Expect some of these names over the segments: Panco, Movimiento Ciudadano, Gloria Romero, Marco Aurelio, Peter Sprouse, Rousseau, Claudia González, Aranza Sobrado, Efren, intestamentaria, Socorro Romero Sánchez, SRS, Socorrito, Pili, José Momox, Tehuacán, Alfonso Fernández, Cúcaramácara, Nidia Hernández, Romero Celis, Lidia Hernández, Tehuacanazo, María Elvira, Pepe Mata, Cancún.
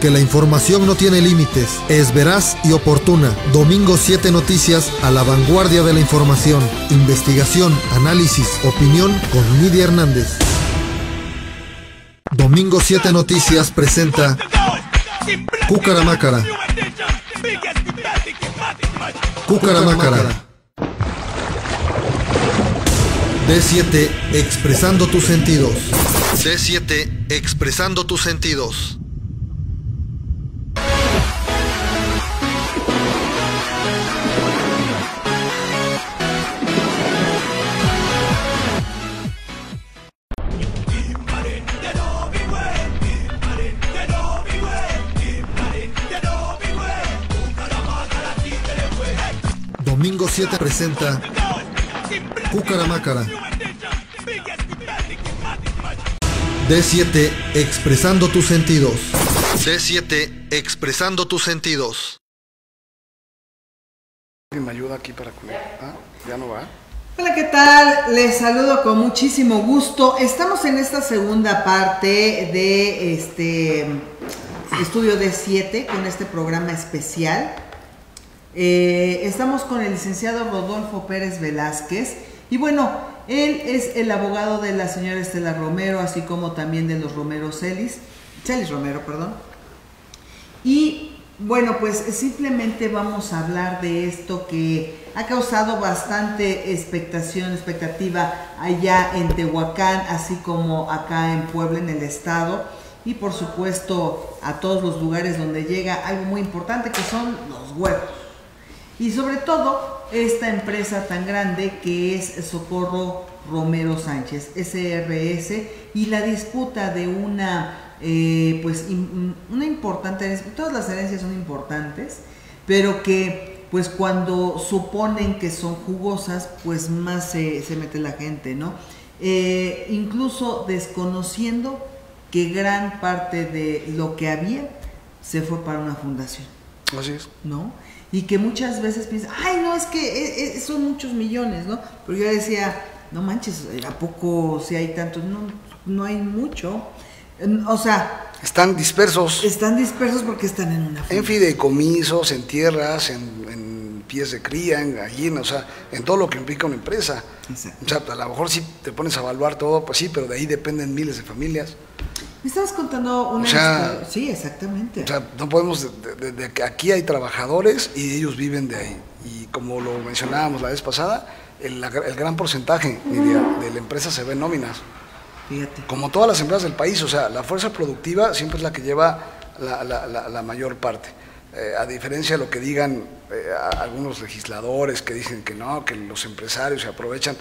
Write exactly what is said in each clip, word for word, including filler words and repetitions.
porque la información no tiene límites, es veraz y oportuna. Domingo siete Noticias, a la vanguardia de la información, investigación, análisis, opinión, con Lidia Hernández. Domingo siete Noticias presenta Cúcaramácara. Cúcaramácara. D siete, expresando tus sentidos. D siete, expresando tus sentidos. Domingo siete presenta Cúcaramácara. D siete, expresando tus sentidos. D siete, expresando tus sentidos. ¿Alguien me ayuda aquí para comer? ¿Ah? ¿Ya no va? Hola, ¿qué tal? Les saludo con muchísimo gusto. Estamos en esta segunda parte de este Estudio D siete con este programa especial. Eh, estamos con el licenciado Rodolfo Pérez Velázquez y bueno, él es el abogado de la señora Estela Romero, así como también de los Romero Celis, Celis Romero, perdón. Y bueno, pues simplemente vamos a hablar de esto que ha causado bastante expectación, expectativa allá en Tehuacán, así como acá en Puebla, en el estado, y por supuesto a todos los lugares donde llega algo muy importante que son los huevos. Y sobre todo, esta empresa tan grande que es Socorro Romero Sánchez, S R S, y la disputa de una, eh, pues, in, una importante, todas las herencias son importantes, pero que, pues, cuando suponen que son jugosas, pues, más se, se mete la gente, ¿no? Eh, incluso desconociendo que gran parte de lo que había se fue para una fundación. Así es. ¿No? Y que muchas veces piensan, ay, no, es que es, son muchos millones, ¿no? Pero yo decía, no manches, ¿a poco si hay tantos? No, no hay mucho. O sea... Están dispersos. Están dispersos porque están en una... En fideicomisos, en tierras, en, en pies de cría, en gallinas, o sea, en todo lo que implica una empresa. Exacto. O sea, a lo mejor si te pones a evaluar todo, pues sí, pero de ahí dependen miles de familias. Me estabas contando una... O sea, sí, exactamente. O sea, no podemos... De, de, de, aquí hay trabajadores y ellos viven de ahí. Y como lo mencionábamos la vez pasada, el, el gran porcentaje de, de la empresa se ve en nóminas. Fíjate. Como todas las empresas del país, o sea, la fuerza productiva siempre es la que lleva la, la, la, la mayor parte. Eh, a diferencia de lo que digan eh, algunos legisladores que dicen que no, que los empresarios se aprovechan...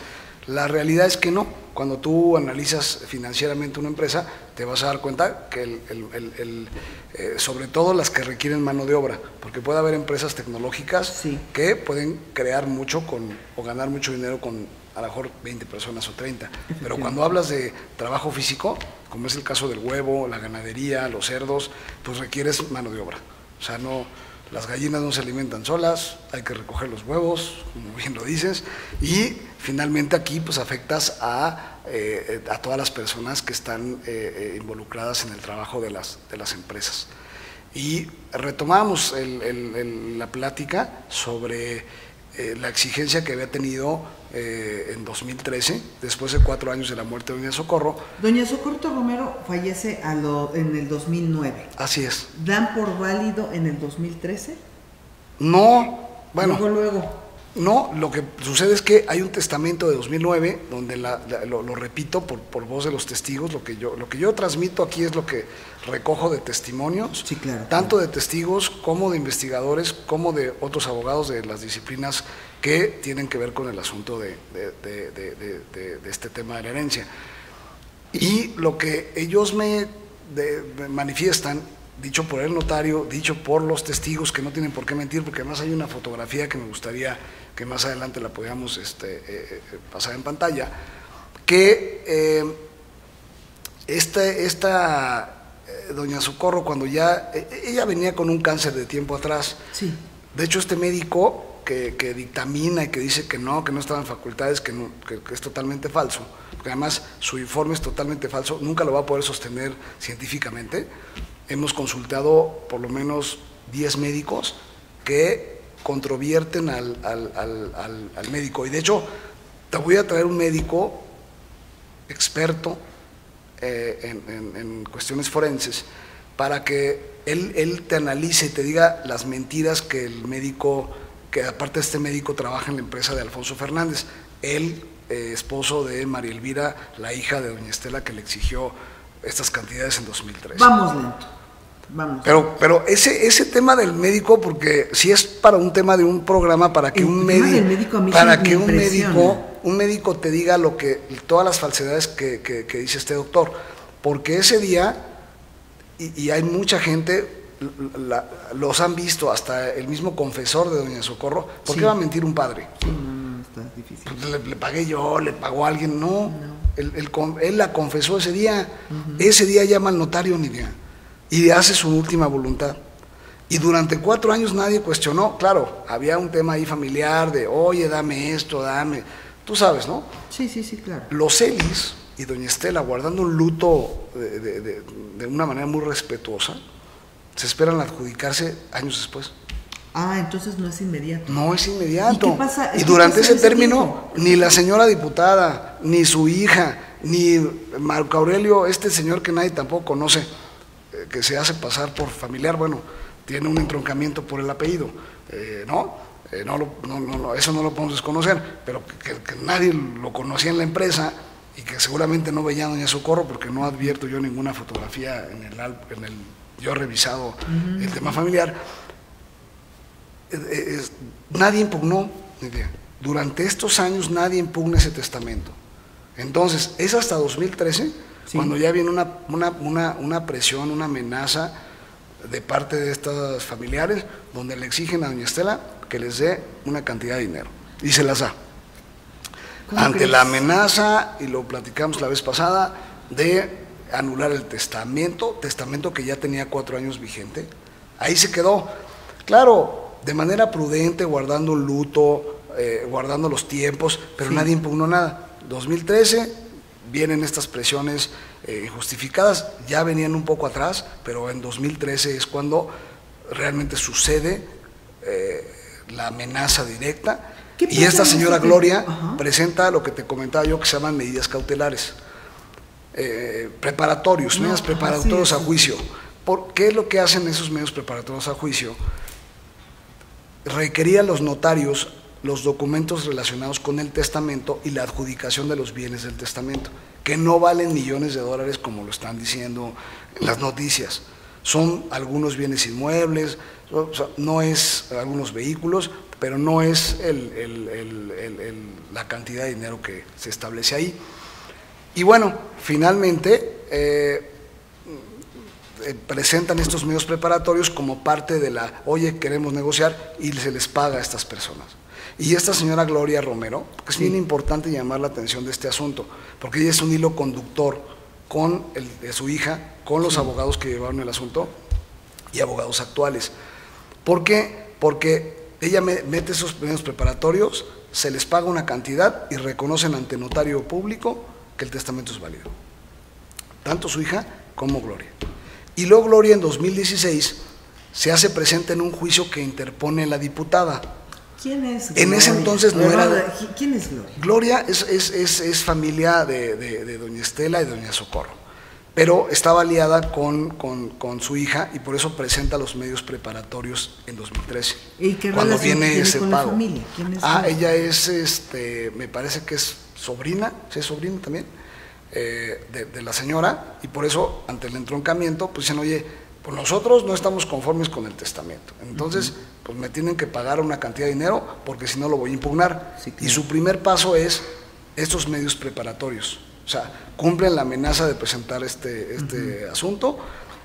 La realidad es que no. Cuando tú analizas financieramente una empresa, te vas a dar cuenta que, el, el, el, el, eh, sobre todo las que requieren mano de obra, porque puede haber empresas tecnológicas sí. que pueden crear mucho con o ganar mucho dinero con a lo mejor veinte personas o treinta. Pero cuando hablas de trabajo físico, como es el caso del huevo, la ganadería, los cerdos, pues requieres mano de obra. O sea, no... Las gallinas no se alimentan solas, hay que recoger los huevos, como bien lo dices, y finalmente aquí pues afectas a, eh, a todas las personas que están eh, involucradas en el trabajo de las, de las empresas. Y retomamos el, el, el, la plática sobre eh, la exigencia que había tenido eh, en dos mil trece, después de cuatro años de la muerte de Doña Socorro. Doña Socorro Romero fallece a lo, en el dos mil nueve. Así es. ¿Dan por válido en el dos mil trece? No, bueno. Luego, luego. No, lo que sucede es que hay un testamento de dos mil nueve, donde la, la, lo, lo repito por, por voz de los testigos, lo que, yo, lo que yo transmito aquí es lo que recojo de testimonios, sí, claro, tanto claro. de testigos como de investigadores, como de otros abogados de las disciplinas que tienen que ver con el asunto de, de, de, de, de, de, de este tema de la herencia. Y lo que ellos me, de, me manifiestan, dicho por el notario, dicho por los testigos que no tienen por qué mentir, porque además hay una fotografía que me gustaría que más adelante la podamos este, eh, eh, pasar en pantalla, que eh, este, esta eh, Doña Socorro cuando ya, eh, ella venía con un cáncer de tiempo atrás, sí. De hecho este médico que, que dictamina y que dice que no, que no estaban facultades, que, no, que, que es totalmente falso, porque además su informe es totalmente falso, nunca lo va a poder sostener científicamente. hemos consultado por lo menos diez médicos que controvierten al, al, al, al, al médico. Y de hecho, te voy a traer un médico experto eh, en, en, en cuestiones forenses para que él, él te analice y te diga las mentiras que el médico, que aparte este médico trabaja en la empresa de Alfonso Fernández, él, eh, esposo de María Elvira, la hija de doña Estela, que le exigió estas cantidades en dos mil tres. Vamos lento, vamos. Pero, pero ese, ese tema del médico, porque si es para un tema de un programa, para que el un médico, para que un médico, un médico te diga lo que, todas las falsedades que, que, que dice este doctor, porque ese día, y, y hay mucha gente, la, los han visto, hasta el mismo confesor de doña Socorro, ¿por sí. qué va a mentir un padre? Sí, no, no, está difícil. Le, le pagué yo, le pagó a alguien, no. no. Él, él, él la confesó ese día, uh-huh. ese día llama al notario Nidia y hace su última voluntad. Y durante cuatro años nadie cuestionó, claro, había un tema ahí familiar de, oye, dame esto, dame, tú sabes, ¿no? Sí, sí, sí, claro. Los Celis y doña Estela, guardando un luto de, de, de, de una manera muy respetuosa, se esperan adjudicarse años después. Ah, entonces no es inmediato. No es inmediato. ¿Y qué pasa? Y durante ese término, ni la señora diputada, ni su hija, ni Marco Aurelio, este señor que nadie tampoco conoce, que se hace pasar por familiar, bueno, tiene un entroncamiento por el apellido, eh, ¿no? Eh, no, lo, no, no, no, eso no lo podemos desconocer, pero que, que nadie lo conocía en la empresa y que seguramente no veía a doña Socorro, porque no advierto yo ninguna fotografía en el, en el yo he revisado uh-huh. el tema familiar. Es, nadie impugnó, durante estos años nadie impugna ese testamento. Entonces, es hasta dos mil trece sí. cuando ya viene una, una, una, una presión, una amenaza de parte de estos familiares, donde le exigen a doña Estela que les dé una cantidad de dinero, y se las da. Ante crees? la amenaza, y lo platicamos la vez pasada, de anular el testamento, testamento que ya tenía cuatro años vigente, ahí se quedó. Claro, de manera prudente, guardando un luto, eh, guardando los tiempos, pero sí. nadie impugnó nada. dos mil trece vienen estas presiones eh, injustificadas, ya venían un poco atrás, pero en dos mil trece es cuando realmente sucede eh, la amenaza directa. Y esta señora Gloria Ajá. presenta lo que te comentaba yo, que se llaman medidas cautelares, eh, preparatorios, no, medidas preparatorios sí, sí. a juicio. ¿Por qué es lo que hacen esos medios preparatorios a juicio? Requería a los notarios los documentos relacionados con el testamento y la adjudicación de los bienes del testamento, que no valen millones de dólares como lo están diciendo en las noticias. Son algunos bienes inmuebles, o sea, no es algunos vehículos, pero no es el, el, el, el, el, la cantidad de dinero que se establece ahí. Y bueno, finalmente eh, presentan estos medios preparatorios como parte de la, oye, queremos negociar, y se les paga a estas personas. Y esta señora Gloria Romero, que es sí. bien importante llamar la atención de este asunto, porque ella es un hilo conductor con el, de su hija, con los sí. abogados que llevaron el asunto y abogados actuales. ¿Por qué? Porque ella mete esos medios preparatorios, se les paga una cantidad y reconocen ante notario público que el testamento es válido. Tanto su hija como Gloria. Y luego Gloria en dos mil dieciséis se hace presente en un juicio que interpone la diputada. ¿Quién es Gloria? En ese entonces no era… ¿Quién es Gloria? Gloria es, es, es, es familia de, de, de doña Estela y doña Socorro, pero estaba aliada con, con, con su hija y por eso presenta los medios preparatorios en dos mil trece. ¿Y qué cuando viene ese con pago? La familia? ¿Quién es ah, la... ella es, este, me parece que es sobrina, ¿sí es sobrina también? Eh, de, de la señora, y por eso ante el entroncamiento pues dicen, oye, pues nosotros no estamos conformes con el testamento, entonces uh-huh. pues me tienen que pagar una cantidad de dinero porque si no lo voy a impugnar. Sí, claro. Y su primer paso es estos medios preparatorios, o sea, cumplen la amenaza de presentar este, este uh-huh. asunto.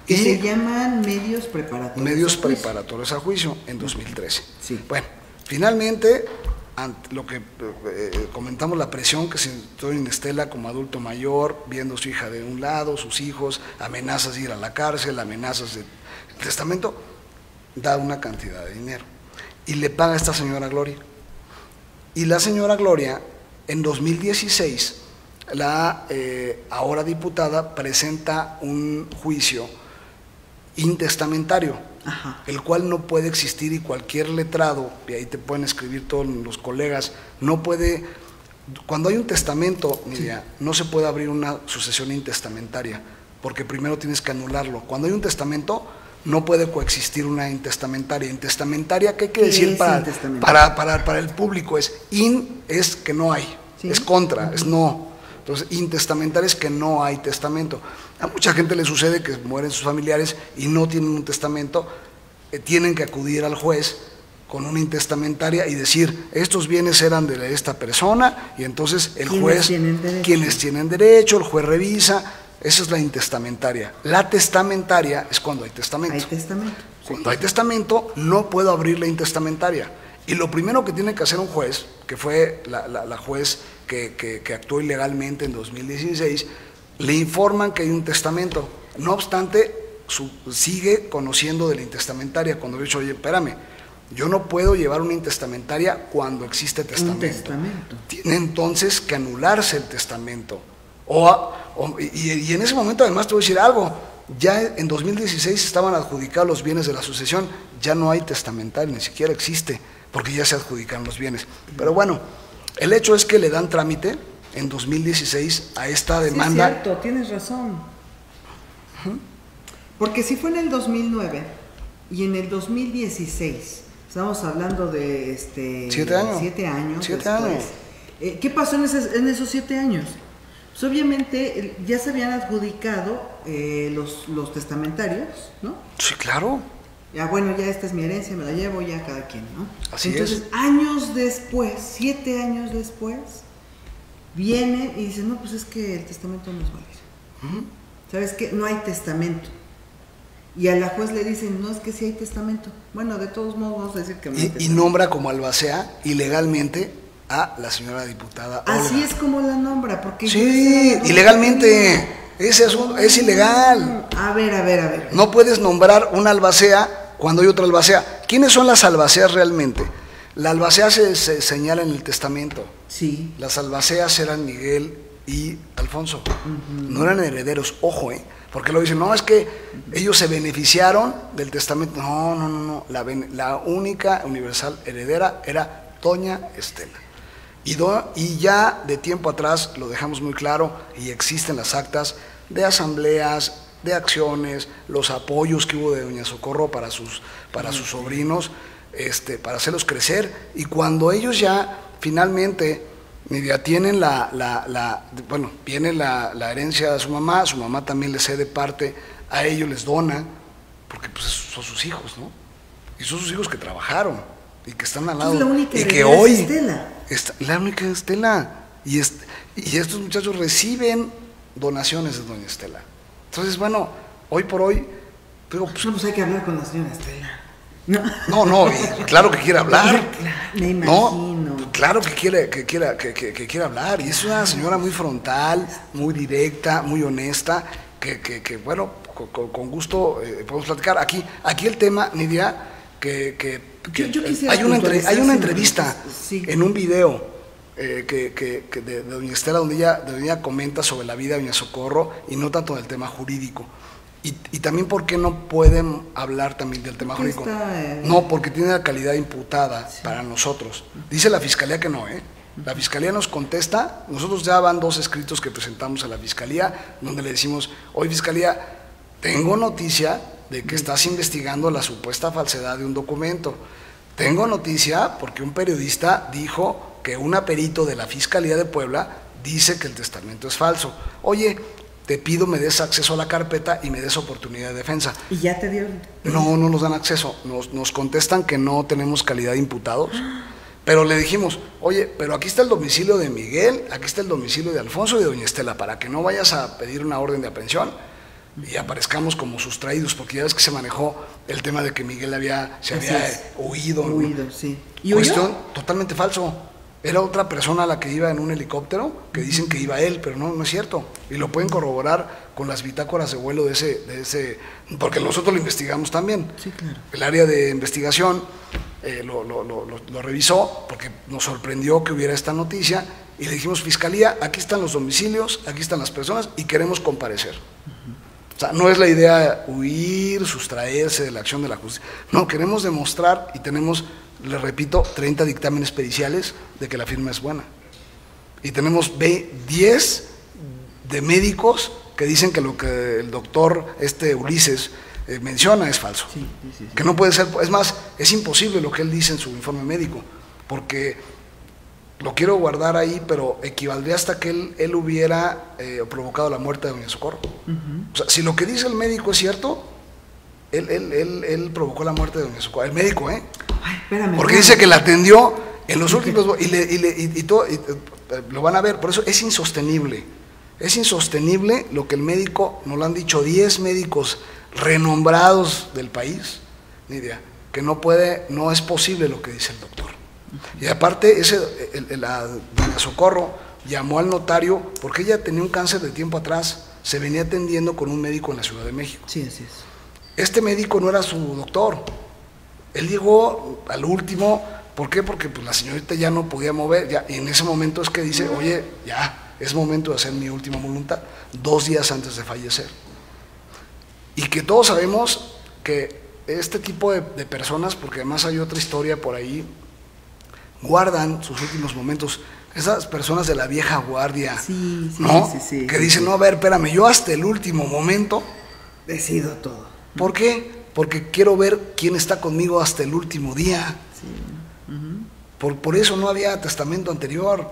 Y se llaman medios preparatorios medios a preparatorios a juicio en dos mil trece. Sí. Bueno, finalmente ante lo que eh, comentamos, la presión que sintió en Estela como adulto mayor, viendo a su hija de un lado, sus hijos, amenazas de ir a la cárcel, amenazas de testamento, da una cantidad de dinero y le paga a esta señora Gloria. Y la señora Gloria en dos mil dieciséis, la eh, ahora diputada, presenta un juicio intestamentario, ajá, el cual no puede existir, y cualquier letrado, y ahí te pueden escribir todos los colegas, no puede, cuando hay un testamento, Nidia, sí, no se puede abrir una sucesión intestamentaria, porque primero tienes que anularlo. Cuando hay un testamento, no puede coexistir una intestamentaria. Intestamentaria, ¿qué quiere decir para, para, para, para el público? Es in, es que no hay, ¿sí?, es contra, uh-huh, es no. Entonces, intestamentaria es que no hay testamento. A mucha gente le sucede que mueren sus familiares y no tienen un testamento, eh, tienen que acudir al juez con una intestamentaria y decir, estos bienes eran de esta persona, y entonces el juez, quienes tienen derecho, el juez revisa. Esa es la intestamentaria. La testamentaria es cuando hay testamento. Hay testamento. Cuando hay testamento, no puedo abrir la intestamentaria. Y lo primero que tiene que hacer un juez, que fue la, la, la juez que, que, que actuó ilegalmente en dos mil dieciséis, le informan que hay un testamento. No obstante, su, sigue conociendo de la intestamentaria. Cuando le he dicho, oye, espérame, yo no puedo llevar una intestamentaria cuando existe testamento. Un testamento. Tiene entonces que anularse el testamento. O, o, y, y en ese momento, además, te voy a decir algo, ya en dos mil dieciséis estaban adjudicados los bienes de la sucesión, ya no hay testamentario, ni siquiera existe, porque ya se adjudican los bienes. Pero bueno, el hecho es que le dan trámite en dos mil dieciséis a esta demanda. Sí, es cierto, tienes razón. ¿Mm? Porque si fue en el dos mil nueve y en el dos mil dieciséis, estamos hablando de este, siete años. Siete años, siete años. Eh, ¿qué pasó en, ese, en esos siete años? Pues obviamente ya se habían adjudicado eh, los, los testamentarios, ¿no? Sí, claro. Ya, bueno, ya esta es mi herencia, me la llevo ya cada quien, ¿no? Así es. Entonces, años después, siete años después, vienen y dicen, no, pues es que el testamento no es válido. Uh-huh. ¿Sabes qué? No hay testamento. Y a la juez le dicen, no, es que sí hay testamento. Bueno, de todos modos vamos a decir que no hay testamento. Y nombra como albacea ilegalmente a la señora diputada Olga. Así es como la nombra, porque sí, ilegalmente, ese asunto es ilegal. A ver, a ver, a ver. No puedes nombrar una albacea cuando hay otra albacea. ¿Quiénes son las albaceas realmente? La albacea se, se señala en el testamento. Sí. Las albaceas eran Miguel y Alfonso. Uh-huh. No eran herederos, ojo, ¿eh? Porque lo dicen, no, es que ellos se beneficiaron del testamento. No, no, no, no. La, la única universal heredera era doña Estela. Y, do, y ya de tiempo atrás lo dejamos muy claro, y existen las actas de asambleas, de acciones, los apoyos que hubo de doña Socorro para sus, para sus sobrinos, este, para hacerlos crecer. Y cuando ellos ya finalmente ya tienen la, la, la bueno, viene la, la herencia de su mamá, su mamá también les cede parte, a ellos les dona, porque pues son sus hijos, ¿no? Y son sus hijos que trabajaron y que están al lado. La única y que hoy... Estela. Esta, la única Estela, y, est, y estos muchachos reciben donaciones de doña Estela. Entonces, bueno, hoy por hoy pero, pues, no, pues hay que hablar con la señora Estela. No, no, no, y claro que quiere hablar. Me imagino. No, claro que quiere, que, quiera, que, que, que quiere hablar, y es una señora muy frontal, muy directa, muy honesta, que, que, que bueno, con, con gusto eh, podemos platicar. Aquí, aquí el tema, Nidia, que... que Que yo, yo hay, una entre, hay una entrevista sí. en un video eh, que, que, que de, de doña Estela, donde ella, donde ella comenta sobre la vida de doña Socorro, y no tanto del tema jurídico. Y, y también por qué no pueden hablar también del tema jurídico. Está, eh, no, porque tiene la calidad imputada sí. para nosotros. Dice la Fiscalía que no, ¿eh? La Fiscalía nos contesta, nosotros ya van dos escritos que presentamos a la Fiscalía, donde le decimos, hoy Fiscalía, tengo noticia de que estás investigando la supuesta falsedad de un documento. Tengo noticia porque un periodista dijo que un perito de la Fiscalía de Puebla dice que el testamento es falso. Oye, te pido me des acceso a la carpeta y me des oportunidad de defensa. ¿Y ya te dieron? No, no nos dan acceso. Nos, nos contestan que no tenemos calidad de imputados. Pero le dijimos, oye, pero aquí está el domicilio de Miguel, aquí está el domicilio de Alfonso y de doña Estela, para que no vayas a pedir una orden de aprehensión y aparezcamos como sustraídos, porque ya ves que se manejó el tema de que Miguel había se Así había es. huido. Huido, ¿no? sí. ¿Y Cuestión huyó? totalmente falso. Era otra persona a la que iba en un helicóptero, que dicen que iba él, pero no, no es cierto. Y lo pueden corroborar con las bitácoras de vuelo de ese, de ese porque nosotros lo investigamos también. Sí, claro. El área de investigación eh, lo, lo, lo, lo, lo revisó, porque nos sorprendió que hubiera esta noticia, y le dijimos, Fiscalía, aquí están los domicilios, aquí están las personas, y queremos comparecer. O sea, no es la idea huir, sustraerse de la acción de la justicia. No, queremos demostrar y tenemos, les repito, treinta dictámenes periciales de que la firma es buena. Y tenemos diez de médicos que dicen que lo que el doctor este Ulises eh, menciona es falso. Sí, sí, sí. Que no puede ser, es más, es imposible lo que él dice en su informe médico, porque lo quiero guardar ahí, pero equivaldría hasta que él, él hubiera eh, provocado la muerte de doña Socorro. Uh-huh. O sea, si lo que dice el médico es cierto, él, él, él, él provocó la muerte de doña Socorro. El médico, ¿eh? Ay, espérame, porque espérame. Dice que la atendió en los últimos... Y, le, y, le, y, y, todo, y lo van a ver, por eso es insostenible. Es insostenible lo que el médico, nos lo han dicho diez médicos renombrados del país, Nidia, que no puede, no es posible lo que dice el doctor. Y aparte, ese, el, el, la, la Socorro llamó al notario porque ella tenía un cáncer de tiempo atrás, se venía atendiendo con un médico en la Ciudad de México. Sí, así es. Este médico no era su doctor, él llegó al último, ¿por qué? Porque pues, la señorita ya no podía mover, ya, y en ese momento es que dice, oye, ya, es momento de hacer mi última voluntad, dos días antes de fallecer. Y que todos sabemos que este tipo de, de personas, porque además hay otra historia por ahí, guardan sus últimos momentos, esas personas de la vieja guardia, sí, sí, ¿no? Sí, sí, que dicen, sí, sí. No, a ver, espérame, yo hasta el último momento decido todo. ¿Por qué? Porque quiero ver quién está conmigo hasta el último día. Sí. Uh-huh. por, por eso no había testamento anterior.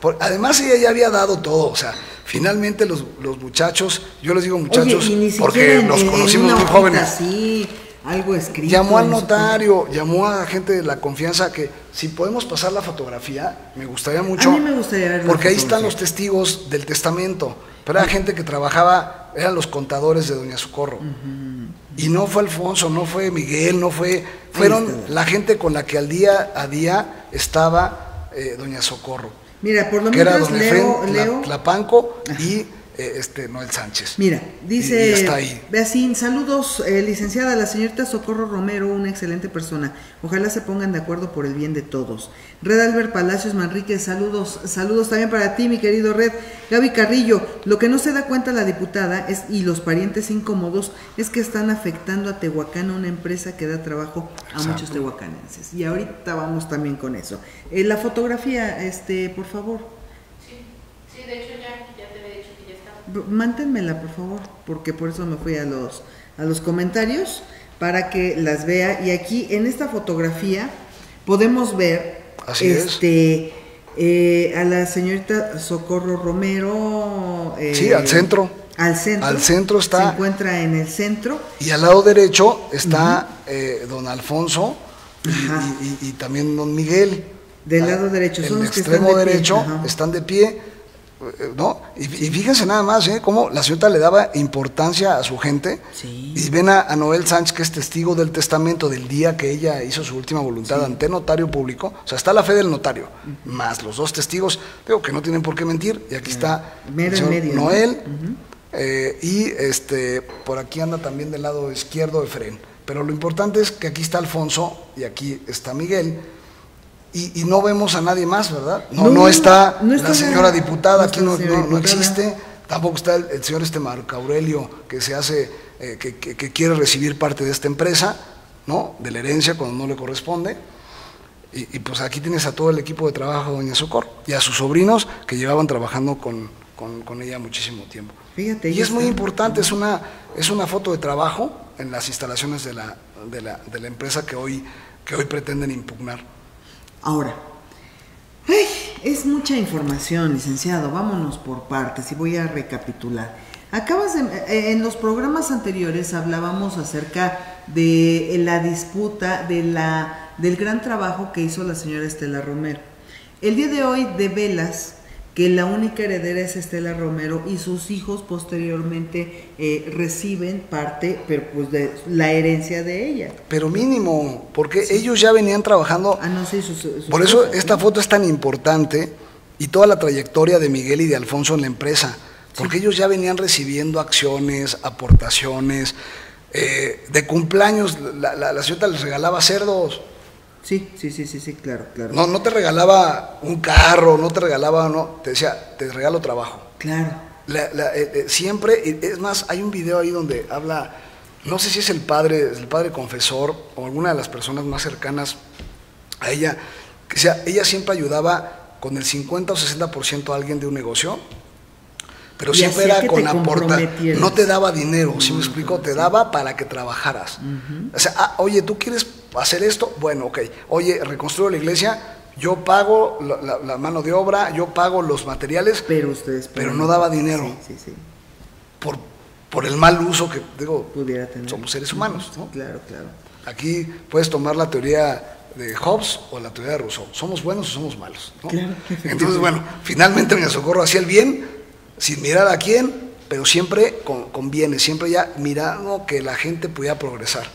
Por, además ella ya había dado todo, o sea, finalmente los, los muchachos, yo les digo muchachos, oye, porque los conocimos muy jóvenes. Sí. Algo escrito. Llamó al notario, eso. Llamó a gente de la confianza que si podemos pasar la fotografía, me gustaría mucho. A mí me gustaría ver la porque fotografía. Ahí están los testigos del testamento, pero era gente que trabajaba, eran los contadores de doña Socorro. Uh-huh. Y no fue Alfonso, no fue Miguel, no fue, fueron la gente con la que al día a día estaba eh, doña Socorro. Mira, por lo menos era don Leo, Efren, Leo. La, la Panco y Este, Noel Sánchez. Mira, dice, y, y está ahí. Así, saludos, eh, licenciada, la señorita Socorro Romero, una excelente persona. Ojalá se pongan de acuerdo por el bien de todos. Red Albert Palacios Manrique, saludos, saludos también para ti, mi querido Red. Gaby Carrillo, lo que no se da cuenta la diputada es, y los parientes incómodos es que están afectando a Tehuacán, una empresa que da trabajo a Exacto. muchos tehuacanenses. Y ahorita vamos también con eso. Eh, la fotografía, este, por favor. Sí, sí, de hecho ya. Mántenmela, por favor, porque por eso me fui a los, a los comentarios para que las vea. Y aquí en esta fotografía podemos ver Así este, es. eh, a la señorita Socorro Romero. Eh, sí, al centro. Al centro. Al centro está. Se encuentra en el centro. Y al lado derecho está uh-huh. eh, don Alfonso y, y, y, y también don Miguel. Del lado derecho. Son el los extremo que están de derecho pie. Están de pie. ¿No? Y, y fíjense nada más, ¿eh? Cómo la señorita le daba importancia a su gente. Sí. Y ven a, a Noel Sánchez, que es testigo del testamento del día que ella hizo su última voluntad sí. ante notario público. O sea, está la fe del notario, uh-huh. más los dos testigos, digo que no tienen por qué mentir. Y aquí uh-huh. está Mero medio, Noel, ¿no? uh-huh. eh, y este por aquí anda también del lado izquierdo Efren. Pero lo importante es que aquí está Alfonso y aquí está Miguel. Y, y no vemos a nadie más, ¿verdad? No, no, no está, no está la señora nada. Diputada, no aquí no, no, no existe, tampoco está el, el señor este Marco Aurelio, que se hace, eh, que, que, que quiere recibir parte de esta empresa, ¿no? De la herencia cuando no le corresponde. Y, y pues aquí tienes a todo el equipo de trabajo de doña Socorro y a sus sobrinos que llevaban trabajando con, con, con ella muchísimo tiempo. Fíjate, y es muy importante, es una, es una foto de trabajo en las instalaciones de la, de la, de la empresa que hoy, que hoy pretenden impugnar. Ahora, ay, es mucha información, licenciado, vámonos por partes y voy a recapitular. Acabas de, en los programas anteriores hablábamos acerca de la disputa de la, del gran trabajo que hizo la señora Estela Romero. El día de hoy develas que la única heredera es Estela Romero y sus hijos posteriormente eh, reciben parte, pero pues de la herencia de ella. Pero mínimo, porque sí. ellos ya venían trabajando. Ah, no, sí, sus, sus Por eso cosas, esta ¿no? foto es tan importante y toda la trayectoria de Miguel y de Alfonso en la empresa, porque sí. ellos ya venían recibiendo acciones, aportaciones, eh, de cumpleaños, la, la, la señorita les regalaba cerdos. Sí, sí, sí, sí, sí, claro, claro. No, no te regalaba un carro, no te regalaba, no, te decía, te regalo trabajo. Claro. La, la, eh, eh, siempre, es más, hay un video ahí donde habla, no sé si es el padre, el padre confesor o alguna de las personas más cercanas a ella, que o sea, ella siempre ayudaba con el cincuenta o sesenta por ciento a alguien de un negocio, pero siempre era con aporta, no te daba dinero, uh-huh, ¿sí me explico? Te daba para que trabajaras. Uh-huh. O sea, ah, oye, ¿tú quieres hacer esto? Bueno, ok. Oye, reconstruyo la iglesia, yo pago la, la, la mano de obra, yo pago los materiales, pero ustedes pero no daba dinero. Sí, sí, sí. Por, por el mal uso que, digo, pudiera tener. Somos seres humanos, ¿no? Claro, claro. Aquí puedes tomar la teoría de Hobbes o la teoría de Rousseau, somos buenos o somos malos, ¿no? Claro. Entonces, bueno, finalmente en el Socorro hacía el bien, sin mirar a quién, pero siempre con, con bienes, siempre ya mirando que la gente pudiera progresar,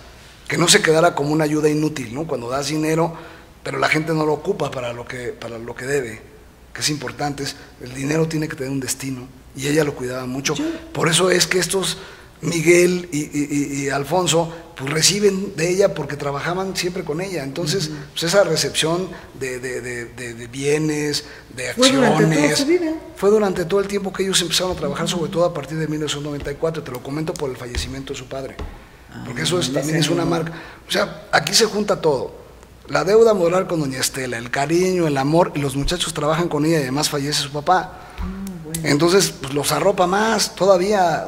que no se quedara como una ayuda inútil, ¿no? Cuando das dinero, pero la gente no lo ocupa para lo que, para lo que debe, que es importante, es, el dinero tiene que tener un destino, y ella lo cuidaba mucho. ¿Sí? Por eso es que estos Miguel y, y, y Alfonso, pues reciben de ella porque trabajaban siempre con ella. Entonces, uh-huh, pues esa recepción de, de, de, de, de bienes, de acciones, fue durante, su vida. fue durante todo el tiempo que ellos empezaron a trabajar, sobre todo a partir de mil novecientos noventa y cuatro, te lo comento por el fallecimiento de su padre, ah, porque eso es, también es una marca. O sea, aquí se junta todo. La deuda moral con doña Estela, el cariño, el amor, y los muchachos trabajan con ella y además fallece su papá. Entonces, pues los arropa más todavía,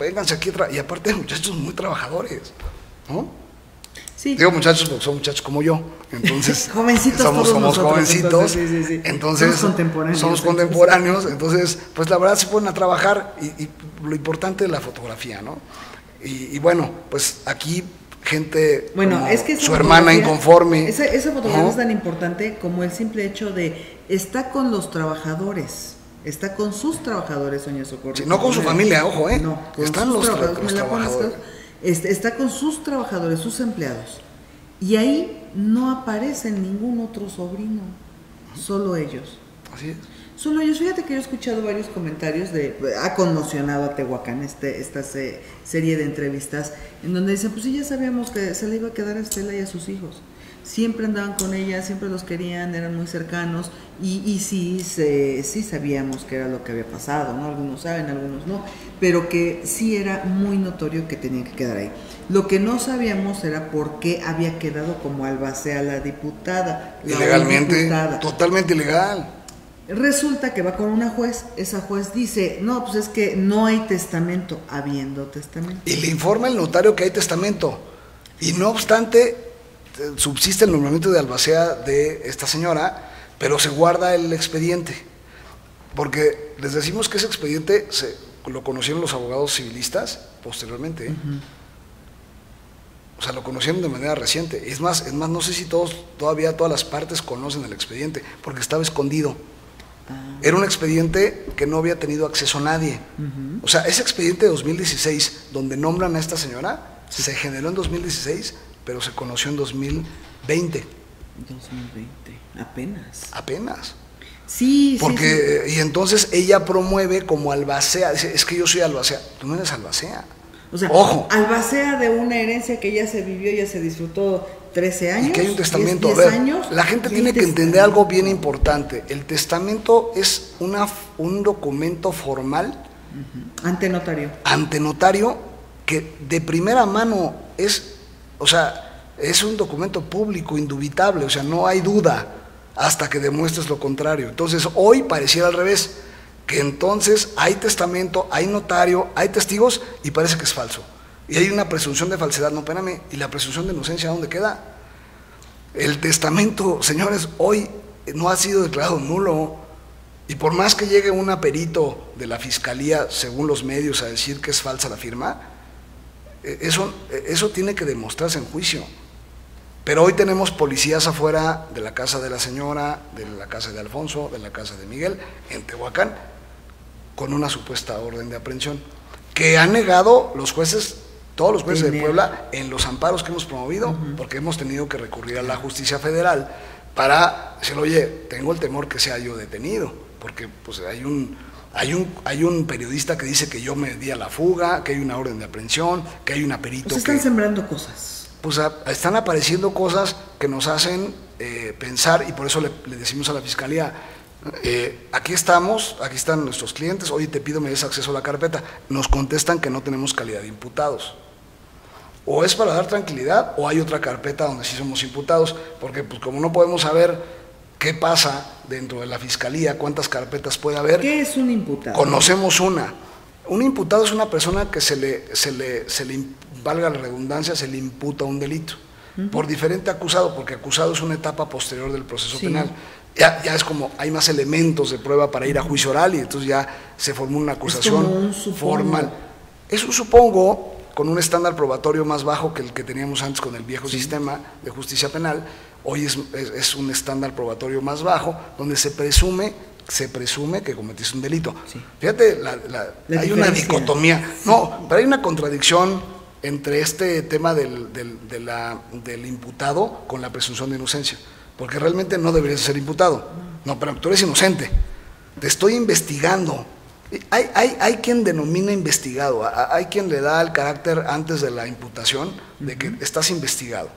vénganse aquí, y aparte muchachos muy trabajadores, ¿no? Sí. Digo muchachos porque son muchachos como yo, entonces jovencitos somos, somos nosotros, jovencitos, entonces, sí, sí, sí. entonces somos contemporáneos, somos contemporáneos sí. entonces pues la verdad se ponen a trabajar y, y lo importante es la fotografía, ¿no? Y, y bueno, pues aquí gente bueno, como es que su hermana inconforme. Esa, esa fotografía ¿no? es tan importante como el simple hecho de estar con los trabajadores. Está con sus trabajadores, doña Socorro. Sí, no con su familia, ojo, ¿eh? No, con Están sus los trabajadores. Tra los trabajadores. Está, está con sus trabajadores, sus empleados. Y ahí no aparece ningún otro sobrino, solo ellos. Así es. Solo ellos. Fíjate que yo he escuchado varios comentarios de. Ha conmocionado a Tehuacán este, esta se, serie de entrevistas, en donde dicen: pues sí, ya sabíamos que se le iba a quedar a Estela y a sus hijos. Siempre andaban con ella, siempre los querían, eran muy cercanos y, y sí, se, sí sabíamos que era lo que había pasado, ¿no? Algunos saben, algunos no, pero que sí era muy notorio que tenían que quedar ahí. Lo que no sabíamos era por qué había quedado como albacea la diputada. La Ilegalmente, diputada. Totalmente ilegal. Resulta que va con una juez, esa juez dice, no, pues es que no hay testamento, habiendo testamento. Y le informa el notario que hay testamento y no obstante subsiste el nombramiento de albacea de esta señora, pero se guarda el expediente, porque les decimos que ese expediente se, lo conocieron los abogados civilistas posteriormente, ¿eh? Uh-huh. O sea, lo conocieron de manera reciente, es más, es más, no sé si todos todavía todas las partes conocen el expediente, porque estaba escondido, uh-huh. Era un expediente que no había tenido acceso a nadie, uh-huh. O sea, ese expediente de dos mil dieciséis, donde nombran a esta señora, sí. Se generó en dos mil dieciséis, pero se conoció en dos mil veinte. dos mil veinte, apenas. Apenas. Sí, Porque, sí, sí. Y entonces ella promueve como albacea, dice, es que yo soy albacea, tú no eres albacea. O sea, ojo. Albacea de una herencia que ya se vivió, ya se disfrutó trece años. Y que hay un testamento, diez, diez años, a ver, la gente tiene que entender algo bien importante. El testamento es una, un documento formal. Uh-huh. Ante notario. Ante notario que de primera mano es... O sea, es un documento público, indubitable, o sea, no hay duda hasta que demuestres lo contrario. Entonces, hoy pareciera al revés, que entonces hay testamento, hay notario, hay testigos y parece que es falso. Y hay una presunción de falsedad, no, espérame, ¿y la presunción de inocencia dónde queda? El testamento, señores, hoy no ha sido declarado nulo. Y por más que llegue un perito de la fiscalía, según los medios, a decir que es falsa la firma, Eso, eso tiene que demostrarse en juicio, pero hoy tenemos policías afuera de la casa de la señora, de la casa de Alfonso, de la casa de Miguel, en Tehuacán, con una supuesta orden de aprehensión, que han negado los jueces, todos los jueces de Puebla, en los amparos que hemos promovido, uh-huh. Porque hemos tenido que recurrir a la justicia federal para decir, oye, tengo el temor que sea yo detenido, porque pues hay un... Hay un, hay un periodista que dice que yo me di a la fuga, que hay una orden de aprehensión, que hay una perito. Pues están que, sembrando cosas. Pues a, están apareciendo cosas que nos hacen eh, pensar, y por eso le, le decimos a la fiscalía, Eh, aquí estamos, aquí están nuestros clientes, oye, te pido me des acceso a la carpeta. Nos contestan que no tenemos calidad de imputados. O es para dar tranquilidad, o hay otra carpeta donde sí somos imputados, porque pues como no podemos saber qué pasa dentro de la fiscalía, cuántas carpetas puede haber. ¿Qué es un imputado? Conocemos una. Un imputado es una persona que se le, se le, se le valga la redundancia, se le imputa un delito, uh-huh, por diferente acusado, porque acusado es una etapa posterior del proceso, sí, penal. Ya, ya es como, hay más elementos de prueba para ir a juicio oral y entonces ya se formó una acusación formal. Es un supongo con un estándar probatorio más bajo que el que teníamos antes con el viejo, sí, sistema de justicia penal. Hoy es, es, es un estándar probatorio más bajo donde se presume, se presume que cometiste un delito. Sí. Fíjate, la, la, la hay una dicotomía, no, pero hay una contradicción entre este tema del, del, de la, del imputado con la presunción de inocencia. Porque realmente no deberías ser imputado. No, pero tú eres inocente. Te estoy investigando. Hay, hay, hay quien denomina investigado, hay quien le da el carácter antes de la imputación de que estás investigado.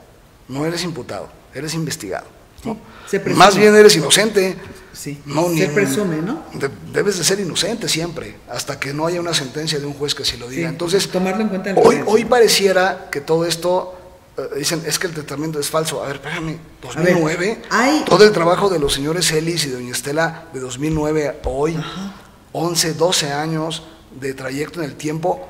No eres imputado, eres investigado, ¿no? Se presume. Más bien eres inocente. Sí. No, ni, se presume, ¿no? De, debes de ser inocente siempre, hasta que no haya una sentencia de un juez que se lo diga. Sí. Entonces, tomarlo en cuenta. Hoy, hoy pareciera que todo esto. Dicen, es que el tratamiento es falso. A ver, espérame, dos mil nueve, ver, hay... todo el trabajo de los señores Celis y doña Estela de dos mil nueve a hoy, ajá, once, doce años de trayecto en el tiempo,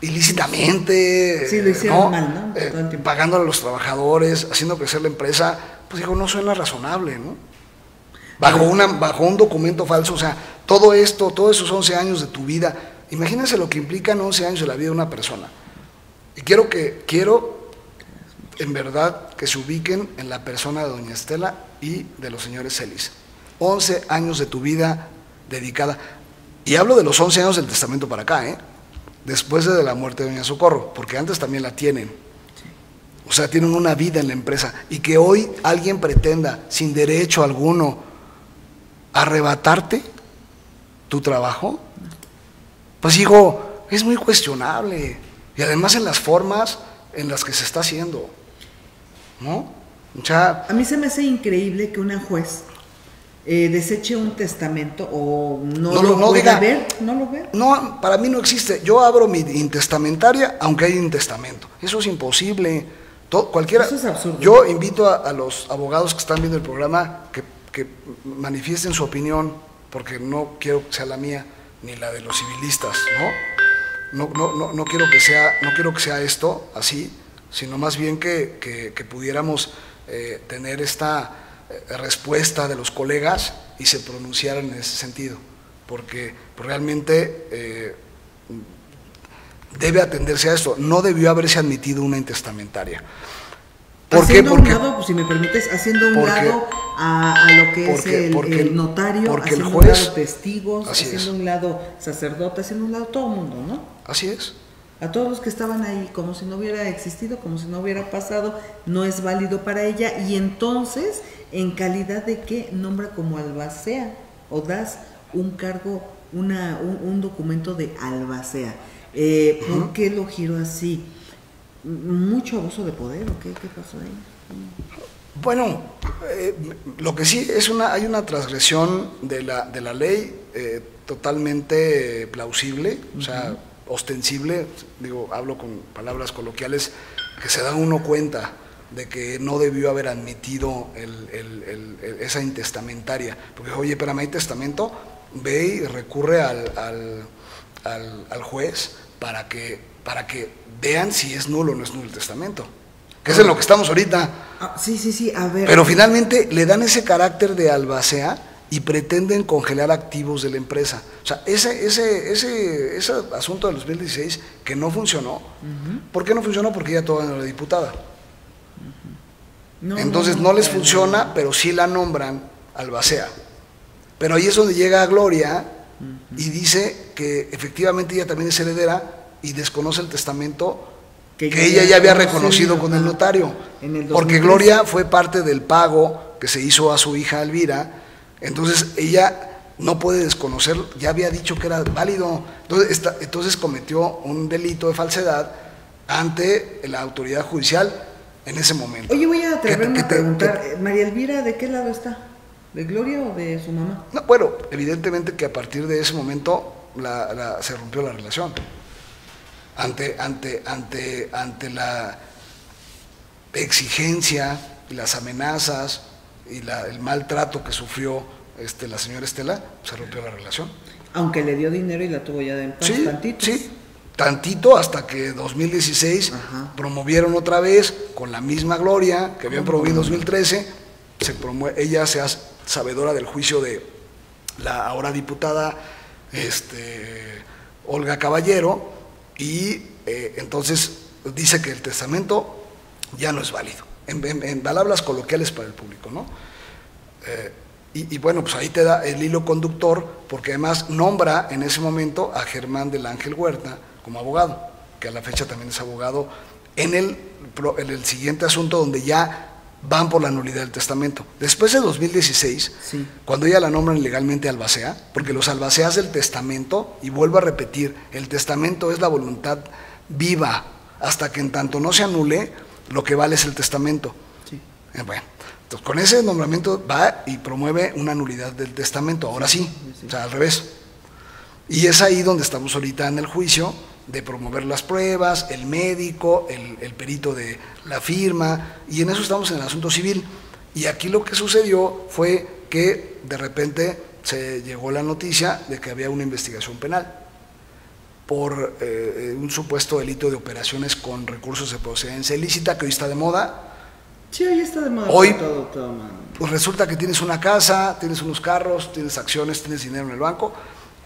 ilícitamente, sí, lo hicieron, ¿no? Mal, ¿no? Eh, pagándole a los trabajadores, haciendo crecer la empresa, pues digo, no suena razonable, ¿no? Bajo, una, bajo un documento falso, o sea, todo esto, todos esos once años de tu vida, imagínense lo que implican once años de la vida de una persona. Y quiero que, quiero en verdad que se ubiquen en la persona de doña Estela y de los señores Celis. once años de tu vida dedicada, y hablo de los once años del testamento para acá, ¿eh? Después de la muerte de doña Socorro, porque antes también la tienen, o sea, tienen una vida en la empresa, y que hoy alguien pretenda, sin derecho alguno, arrebatarte tu trabajo, pues hijo, es muy cuestionable. Y además en las formas en las que se está haciendo, ¿no? Ya... A mí se me hace increíble que una juez eh, deseche un testamento o no, no lo, lo pueda no ver, no lo ve. No, para mí no existe. Yo abro mi intestamentaria aunque hay un testamento. Eso es imposible. Todo, cualquiera. Eso es absurdo. Yo invito a, a los abogados que están viendo el programa que, que manifiesten su opinión, porque no quiero que sea la mía ni la de los civilistas, ¿no? No, no, no, no quiero que sea, no quiero que sea esto así, sino más bien que, que, que pudiéramos eh, tener esta eh, respuesta de los colegas y se pronunciaran en ese sentido, porque realmente eh, debe atenderse a esto. No debió haberse admitido una intestamentaria. ¿Por qué? Porque, un lado, pues, si me permites, haciendo un porque, lado a, a lo que porque, es el, porque, el notario, porque haciendo el juez, un lado testigos, haciendo es. un lado sacerdote, haciendo un lado todo el mundo, ¿no? Así es. A todos los que estaban ahí, como si no hubiera existido, como si no hubiera pasado, no es válido para ella, y entonces, ¿en calidad de qué nombra como albacea o das un cargo, una, un, un documento de albacea? Eh, ¿Por uh-huh. qué lo giro así? ¿Mucho abuso de poder o qué, qué pasó ahí? Bueno, eh, lo que sí es una, hay una transgresión de la, de la ley eh, totalmente eh, plausible, uh-huh, o sea, ostensible, digo, hablo con palabras coloquiales, que se da uno cuenta de que no debió haber admitido el, el, el, el, esa intestamentaria, porque oye, espérame, hay testamento, ve y recurre al, al, al, al juez para que, para que vean si es nulo o no es nulo el testamento, que es en lo que estamos ahorita. Ah, sí, sí, sí, a ver. Pero finalmente le dan ese carácter de albacea y pretenden congelar activos de la empresa. O sea, ese, ese, ese, ese asunto del dos mil dieciséis que no funcionó. Uh-huh. ¿Por qué no funcionó? Porque ella todavía no era diputada. Uh-huh. No, Entonces no, no, no les no, funciona, no. pero sí la nombran albacea. Pero ahí es donde llega Gloria, uh-huh, y dice que efectivamente ella también es heredera, y desconoce el testamento que, que ella ya había reconocido con el notario, porque Gloria fue parte del pago que se hizo a su hija Elvira, entonces ella no puede desconocer, ya había dicho que era válido, entonces, está, entonces cometió un delito de falsedad ante la autoridad judicial en ese momento. Oye, voy a atreverme a preguntar, María Elvira, ¿de qué lado está? ¿De Gloria o de su mamá? No, bueno, evidentemente que a partir de ese momento la, la, se rompió la relación. Ante, ante, ante, ante la exigencia y las amenazas y la, el maltrato que sufrió este, la señora Estela, se rompió la relación. Aunque le dio dinero y la tuvo ya de en paz, sí, tantito. Sí, tantito hasta que dos mil dieciséis, ajá, promovieron otra vez con la misma Gloria que habían promovido en dos mil trece. Se promueve, ella se hace sabedora del juicio de la ahora diputada este, Olga Caballero, y eh, entonces dice que el testamento ya no es válido, en, en, en palabras coloquiales para el público, ¿no? Eh, y, y bueno, pues ahí te da el hilo conductor, porque además nombra en ese momento a Germán del Ángel Huerta como abogado, que a la fecha también es abogado, en el, en el siguiente asunto donde ya van por la nulidad del testamento. Después de dos mil dieciséis, sí, cuando ella la nombran legalmente albacea, porque los albaceas del testamento, y vuelvo a repetir, el testamento es la voluntad viva, hasta que en tanto no se anule, lo que vale es el testamento. Sí. Eh, bueno, entonces con ese nombramiento va y promueve una nulidad del testamento, ahora sí, sí, sí, o sea, al revés. Y es ahí donde estamos ahorita en el juicio, de promover las pruebas, el médico, el, el perito de la firma, y en eso estamos en el asunto civil. Y aquí lo que sucedió fue que de repente se llegó la noticia de que había una investigación penal por eh, un supuesto delito de operaciones con recursos de procedencia ilícita, que hoy está de moda. Sí, hoy está de moda. Hoy todo, todo, pues resulta que tienes una casa, tienes unos carros, tienes acciones, tienes dinero en el banco.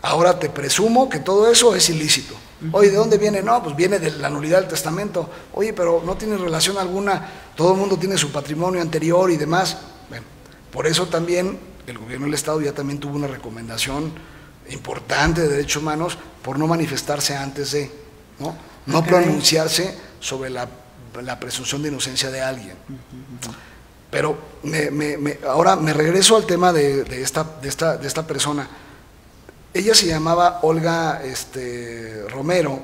Ahora te presumo que todo eso es ilícito. Oye, ¿de dónde viene? No, pues viene de la nulidad del testamento. Oye, pero no tiene relación alguna, todo el mundo tiene su patrimonio anterior y demás. Bueno, por eso también el gobierno del Estado ya también tuvo una recomendación importante de derechos humanos por no manifestarse antes de, ¿no? No, okay, pronunciarse sobre la, la presunción de inocencia de alguien. Pero me, me, me, ahora me regreso al tema de, de, esta, de, esta, de esta persona. Ella se llamaba Olga este, Romero,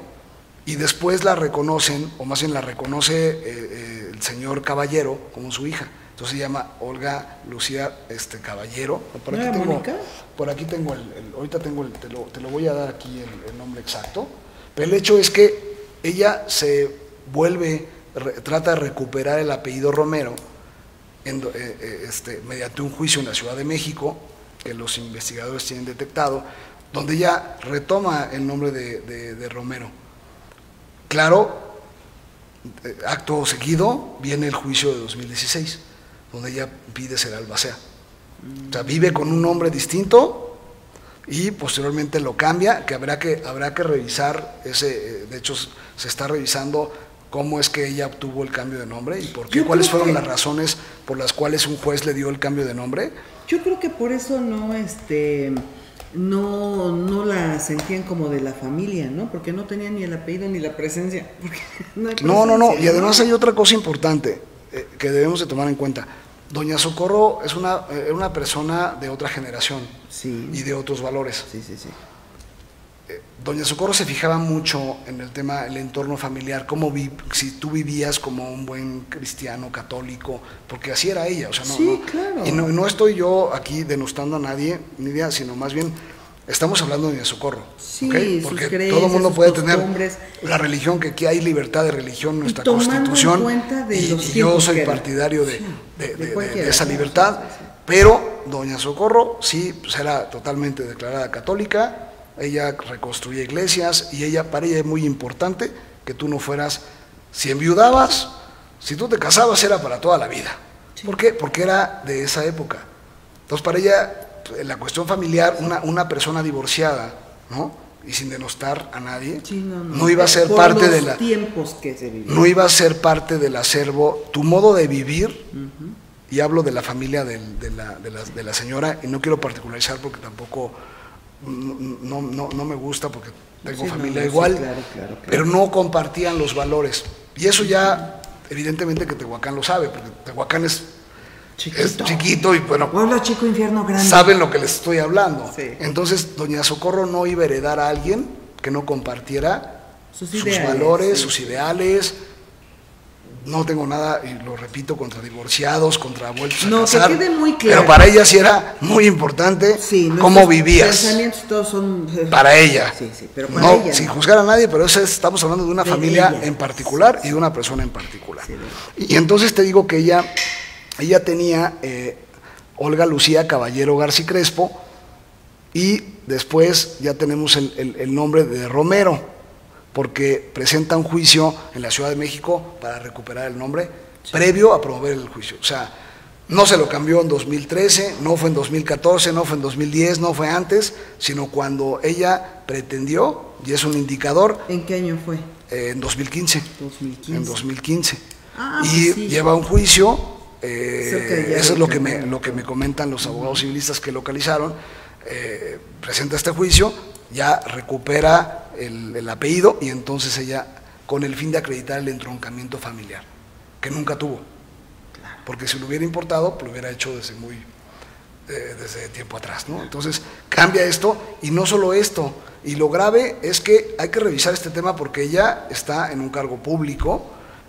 y después la reconocen, o más bien la reconoce eh, eh, el señor Caballero como su hija. Entonces se llama Olga Lucía este, Caballero. Por aquí, ¿no era Mónica? Tengo, por aquí tengo el, el ahorita tengo el, te lo, te lo voy a dar aquí el, el nombre exacto. Pero el hecho es que ella se vuelve, re, trata de recuperar el apellido Romero en, eh, este, mediante un juicio en la Ciudad de México que los investigadores tienen detectado, donde ella retoma el nombre de, de, de Romero. Claro, acto seguido viene el juicio de dos mil dieciséis, donde ella pide ser albacea. O sea, vive con un nombre distinto y posteriormente lo cambia, que habrá que, habrá que revisar ese, de hecho se está revisando cómo es que ella obtuvo el cambio de nombre y por qué, cuáles fueron que... las razones por las cuales un juez le dio el cambio de nombre. Yo creo que por eso no, este... No, no la sentían como de la familia, ¿no? Porque no tenía ni el apellido ni la presencia. No, presencia no, no, no. Y además hay otra cosa importante eh, que debemos de tomar en cuenta. Doña Socorro es una, eh, una persona de otra generación, sí, y de otros valores. Sí, sí, sí. Eh, Doña Socorro se fijaba mucho en el tema, el entorno familiar, cómo vi, si tú vivías como un buen cristiano católico, porque así era ella. O sea, no, sí, no, claro. Y no, no estoy yo aquí denostando a nadie, Nidia, sino más bien estamos hablando de Doña Socorro. Sí, ¿okay? Porque creencias, todo el mundo puede tener la religión que aquí hay libertad de religión en nuestra Constitución. De y, y yo soy partidario de, sí, de, de, de, de esa libertad, sí, sí. Pero Doña Socorro sí, pues era totalmente declarada católica. Ella reconstruía iglesias y ella, para ella es muy importante que tú no fueras, si enviudabas, si tú te casabas era para toda la vida. Sí. ¿Por qué? Porque era de esa época. Entonces para ella la cuestión familiar, una, una persona divorciada, ¿no? Y sin denostar a nadie, sí, no, no, no iba a ser parte de la, tiempos que se vivían, no iba a ser parte del acervo, tu modo de vivir. Uh-huh. Y hablo de la familia del, de, la, de, la, de la señora y no quiero particularizar porque tampoco. No, no, no me gusta porque tengo, sí, familia, no, no, igual, sí, claro, claro, claro. Pero no compartían los valores y eso ya evidentemente que Tehuacán lo sabe, porque Tehuacán es chiquito, es chiquito y bueno, pueblo chico, infierno grande, saben lo que les estoy hablando, sí. Entonces Doña Socorro no iba a heredar a alguien que no compartiera sus, sus ideales, valores, sí, sus ideales, no tengo nada, y lo repito, contra divorciados, contra vueltos no, a casar, que quede muy claro. Pero para ella sí era muy importante sí, cómo vivías. Pensamientos todos son... Para ella. Sí, sí, pero para no, ella. Sin juzgar a nadie, pero eso es, estamos hablando de una de familia ella. En particular sí, sí. y de una persona en particular. Sí, y, y entonces te digo que ella, ella tenía eh, Olga Lucía Caballero García Crespo, y después ya tenemos el, el, el nombre de Romero, porque presenta un juicio en la Ciudad de México para recuperar el nombre, sí. previo a promover el juicio. O sea, no se lo cambió en dos mil trece, no fue en dos mil catorce, no fue en dos mil diez, no fue antes, sino cuando ella pretendió, y es un indicador… ¿En qué año fue? Eh, en dos mil quince. dos mil quince. En dos mil quince. Ah, y sí. lleva un juicio, eh, eso es lo que, me, lo que me comentan los abogados civilistas que localizaron, eh, presenta este juicio, ya recupera… El, el apellido, y entonces ella, con el fin de acreditar el entroncamiento familiar, que nunca tuvo, claro. porque si lo hubiera importado, pues lo hubiera hecho desde muy eh, desde tiempo atrás, ¿no? Entonces cambia esto, y no solo esto, y lo grave es que hay que revisar este tema, porque ella está en un cargo público,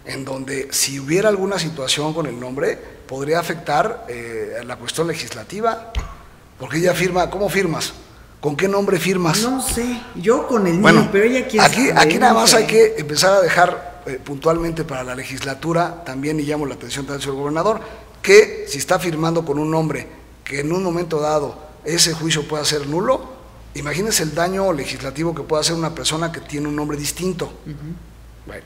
en donde si hubiera alguna situación con el nombre, podría afectar eh, la cuestión legislativa, porque ella firma, ¿cómo firmas? ¿Con qué nombre firmas? No sé, yo con el mío, bueno, pero ella quiere aquí, saber, aquí nada más hay que empezar a dejar eh, puntualmente para la legislatura también, y llamo la atención del señor gobernador, que si está firmando con un nombre que en un momento dado ese juicio pueda ser nulo, imagínense el daño legislativo que puede hacer una persona que tiene un nombre distinto. Uh-huh. Bueno.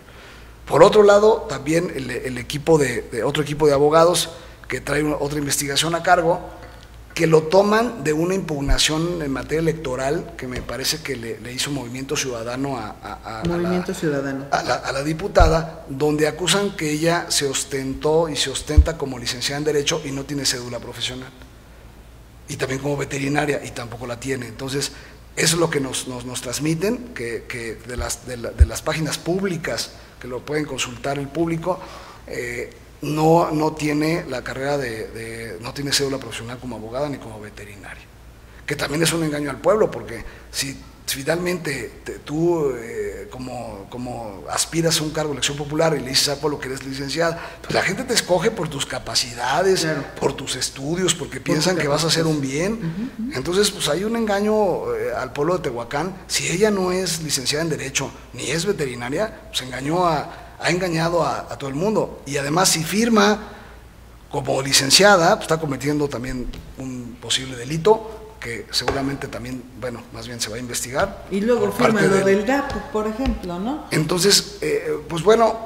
Por otro lado, también el, el equipo de, de otro equipo de abogados que trae una, otra investigación a cargo, que lo toman de una impugnación en materia electoral que me parece que le, le hizo Movimiento Ciudadano a, a, a, Movimiento a, la, Ciudadano. A, la, a la diputada, donde acusan que ella se ostentó y se ostenta como licenciada en Derecho y no tiene cédula profesional, y también como veterinaria, y tampoco la tiene. Entonces, eso es lo que nos, nos, nos transmiten, que, que de, las, de, la, de las páginas públicas, que lo pueden consultar el público, eh, No, no tiene la carrera de, de, no tiene cédula profesional como abogada ni como veterinaria, que también es un engaño al pueblo, porque si finalmente te, tú eh, como, como aspiras a un cargo de elección popular y le dices al pueblo que eres licenciada, pues la gente te escoge por tus capacidades, claro. por tus estudios, porque piensan porque que vas a hacer un bien, uh-huh, uh-huh. entonces pues hay un engaño eh, al pueblo de Tehuacán. Si ella no es licenciada en Derecho ni es veterinaria, pues engañó a ha engañado a, a todo el mundo, y además si firma como licenciada, pues está cometiendo también un posible delito que seguramente también, bueno, más bien se va a investigar. Y luego firma lo del, del gato, por ejemplo, ¿no? Entonces, eh, pues bueno,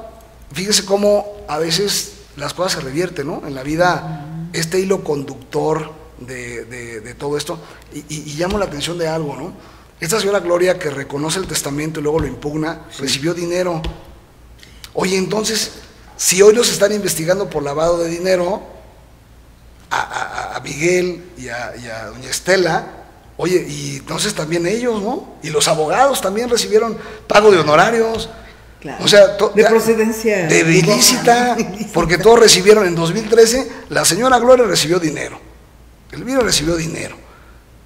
fíjese cómo a veces las cosas se revierten, ¿no? En la vida, uh-huh. este hilo conductor de, de, de todo esto, y, y, y llamo la atención de algo, ¿no? Esta señora Gloria, que reconoce el testamento y luego lo impugna, sí. recibió dinero. Oye, entonces, si hoy los están investigando por lavado de dinero, a, a, a Miguel y a, y a doña Estela, oye, y entonces también ellos, ¿no? Y los abogados también recibieron pago de honorarios. Claro. O sea, to, de ya, procedencia. De ilícita, porque todos recibieron en dos mil trece, la señora Gloria recibió dinero, Elvira recibió dinero,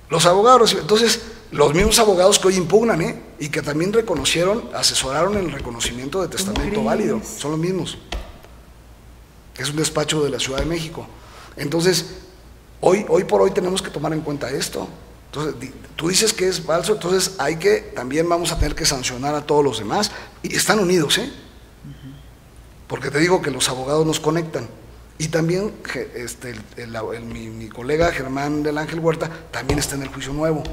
los abogados recibieron, entonces… Los mismos abogados que hoy impugnan, ¿eh? Y que también reconocieron, asesoraron el reconocimiento de testamento válido, son los mismos. Es un despacho de la Ciudad de México. Entonces, hoy, hoy por hoy tenemos que tomar en cuenta esto. Entonces, tú dices que es falso, entonces hay que, también vamos a tener que sancionar a todos los demás. Y están unidos, ¿eh? Porque te digo que los abogados nos conectan. Y también este, el, el, el, mi, mi colega Germán del Ángel Huerta también está en el juicio nuevo.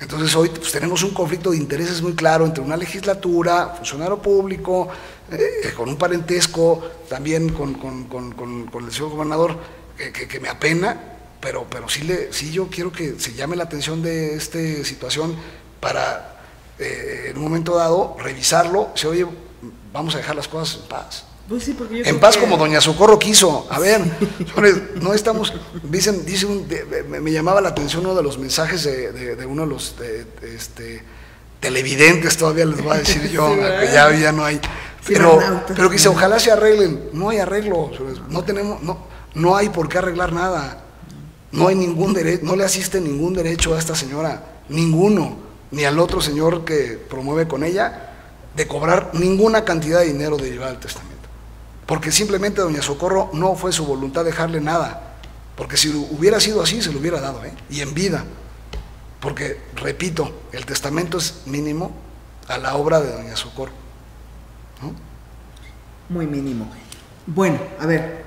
Entonces hoy pues, tenemos un conflicto de intereses muy claro entre una legislatura, funcionario público, eh, con un parentesco, también con, con, con, con, con el señor gobernador, que, que, que me apena, pero, pero sí, le, sí yo quiero que se llame la atención de esta situación para, eh, en un momento dado, revisarlo, si oye, vamos a dejar las cosas en paz. Pues sí, porque yo en paz que... como doña Socorro quiso, a ver, no estamos, dicen, dice un, de, me, me llamaba la atención uno de los mensajes de, de, de uno de los de, de este, televidentes, todavía les voy a decir yo, sí, que ya, ya no hay, pero, pero que dice, ojalá se arreglen, no hay arreglo, no tenemos, no, no hay por qué arreglar nada, no hay ningún derecho, no le asiste ningún derecho a esta señora, ninguno, ni al otro señor que promueve con ella. de cobrar ninguna cantidad de dinero derivada del testamento, porque simplemente doña Socorro no fue su voluntad dejarle nada, porque si hubiera sido así se lo hubiera dado, ¿eh? Y en vida, porque, repito, el testamento es mínimo a la obra de doña Socorro, ¿no? Muy mínimo. Bueno, a ver,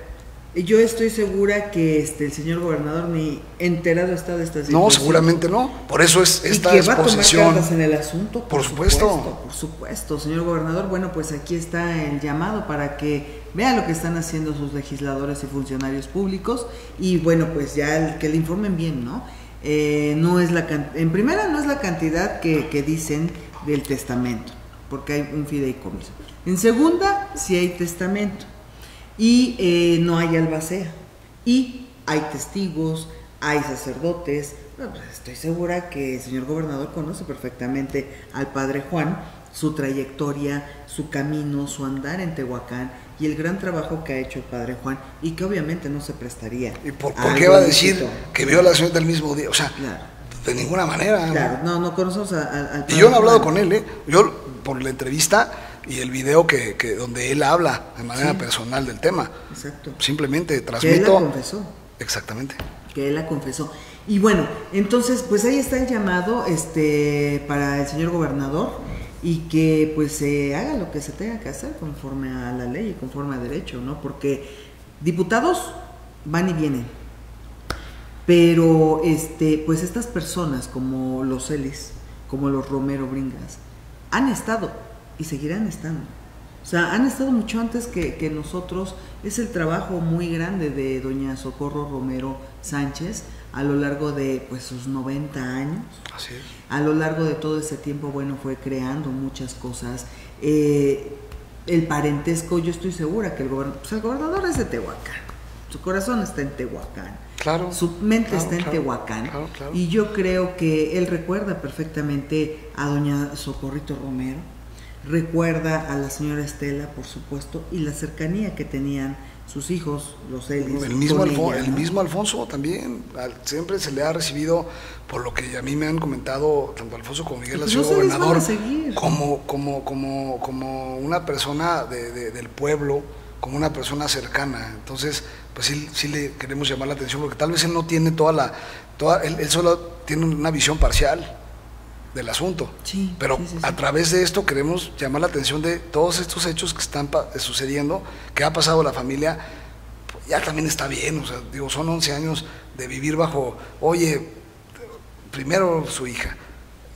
yo estoy segura que este, el señor gobernador ni enterado está de esta situación. No, seguramente no, por eso es esta exposición. ¿Y que va a tomar cartas en el asunto? Por supuesto. Por supuesto, por supuesto, señor gobernador. Bueno, pues aquí está el llamado para que vea lo que están haciendo sus legisladores y funcionarios públicos, y bueno, pues ya que le informen bien, ¿no? Eh, no es la can en primera no es la cantidad que, que dicen del testamento, porque hay un fideicomiso. En segunda, si hay testamento y eh, no hay albacea y hay testigos, hay sacerdotes. Bueno, pues estoy segura que el señor gobernador conoce perfectamente al padre Juan, su trayectoria, su camino, su andar en Tehuacán y el gran trabajo que ha hecho el padre Juan, y que obviamente no se prestaría. ¿Y por, por qué va a decir visito? Que violación del mismo día? O sea, claro. De ninguna manera. Claro, no, no conocemos a, a, al padre. Y yo no he hablado Juan. Con él, ¿eh? Yo por la entrevista y el video que, que donde él habla de manera sí. personal del tema. Exacto. Simplemente transmito. Que él la confesó. Exactamente. Que él la confesó. Y bueno, entonces, pues ahí está el llamado este para el señor gobernador, y que pues se eh, haga lo que se tenga que hacer conforme a la ley y conforme a derecho, ¿no? Porque diputados van y vienen, pero este pues estas personas como los Celis, como los Romero Bringas, han estado y seguirán estando. O sea, han estado mucho antes que, que nosotros. Es el trabajo muy grande de doña Socorro Romero Sánchez a lo largo de pues sus noventa años. Así es. A lo largo de todo ese tiempo, bueno, fue creando muchas cosas. Eh, el parentesco, yo estoy segura que el gobernador, pues el gobernador es de Tehuacán, su corazón está en Tehuacán, claro, su mente claro, está en claro, Tehuacán, claro, claro. Y yo creo que él recuerda perfectamente a doña Socorrito Romero, recuerda a la señora Estela, por supuesto, y la cercanía que tenían sus hijos, los Celis. El mismo, Alfon ella, ¿no? El mismo Alfonso también, al, siempre se le ha recibido, por lo que a mí me han comentado tanto Alfonso como Miguel, ha sido gobernador, como, como, como, como una persona de, de, del pueblo, como una persona cercana. Entonces, pues sí, sí le queremos llamar la atención, porque tal vez él no tiene toda la, toda, él, él solo tiene una visión parcial del asunto, sí, pero sí, sí, sí. a través de esto queremos llamar la atención de todos estos hechos que están sucediendo, que ha pasado la familia. Pues ya también está bien, o sea, digo, son once años de vivir bajo, oye, primero su hija,